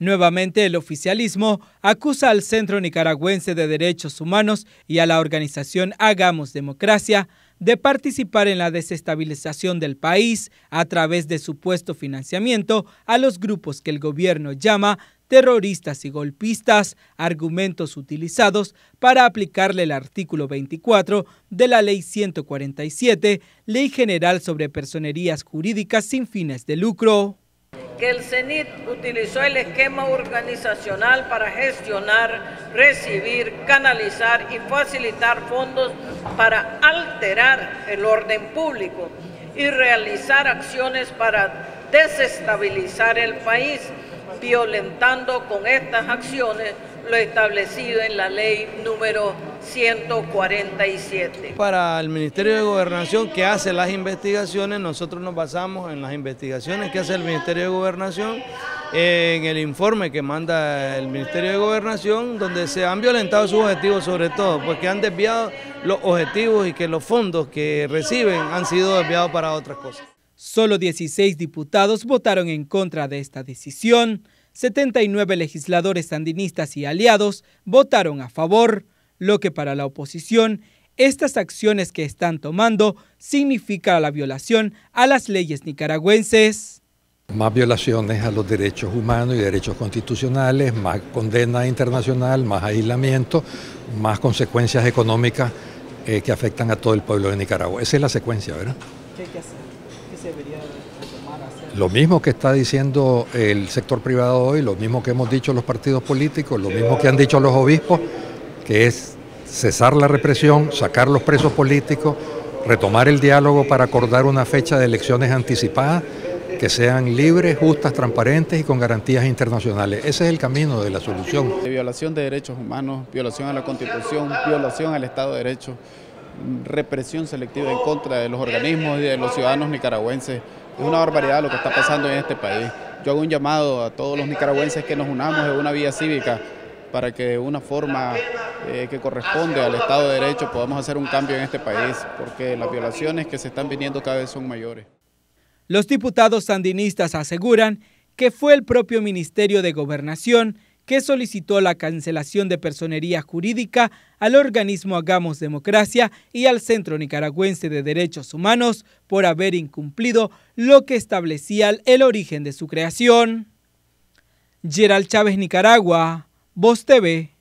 Nuevamente, el oficialismo acusa al Centro Nicaragüense de Derechos Humanos y a la organización Hagamos Democracia de participar en la desestabilización del país a través de supuesto financiamiento a los grupos que el gobierno llama terroristas y golpistas, argumentos utilizados para aplicarle el artículo 24 de la Ley 147, Ley General sobre Personerías Jurídicas sin fines de lucro. Que el CENIT utilizó el esquema organizacional para gestionar, recibir, canalizar y facilitar fondos para alterar el orden público y realizar acciones para desestabilizar el país, violentando con estas acciones lo establecido en la ley número 147. Para el Ministerio de Gobernación, que hace las investigaciones, nosotros nos basamos en las investigaciones que hace el Ministerio de Gobernación, en el informe que manda el Ministerio de Gobernación, donde se han violentado sus objetivos sobre todo, porque han desviado los objetivos y que los fondos que reciben han sido desviados para otras cosas. Solo 16 diputados votaron en contra de esta decisión, 79 legisladores sandinistas y aliados votaron a favor, lo que para la oposición, estas acciones que están tomando significa la violación a las leyes nicaragüenses. Más violaciones a los derechos humanos y derechos constitucionales, más condena internacional, más aislamiento, más consecuencias económicas que afectan a todo el pueblo de Nicaragua. Esa es la secuencia, ¿verdad? ¿Qué hay que hacer? ¿Qué se debería tomar a hacer? Lo mismo que está diciendo el sector privado hoy, lo mismo que hemos dicho los partidos políticos, lo mismo que han dicho los obispos, que es cesar la represión, sacar los presos políticos, retomar el diálogo para acordar una fecha de elecciones anticipadas, que sean libres, justas, transparentes y con garantías internacionales. Ese es el camino de la solución. Violación de derechos humanos, violación a la Constitución, violación al Estado de Derecho, represión selectiva en contra de los organismos y de los ciudadanos nicaragüenses. Es una barbaridad lo que está pasando en este país. Yo hago un llamado a todos los nicaragüenses que nos unamos en una vía cívica para que de una forma que corresponde al Estado de Derecho podamos hacer un cambio en este país, porque las violaciones que se están viniendo cada vez son mayores. Los diputados sandinistas aseguran que fue el propio Ministerio de Gobernación que solicitó la cancelación de personería jurídica al organismo Hagamos Democracia y al Centro Nicaragüense de Derechos Humanos por haber incumplido lo que establecía el origen de su creación. Gerald Chávez, Nicaragua, Vos TV.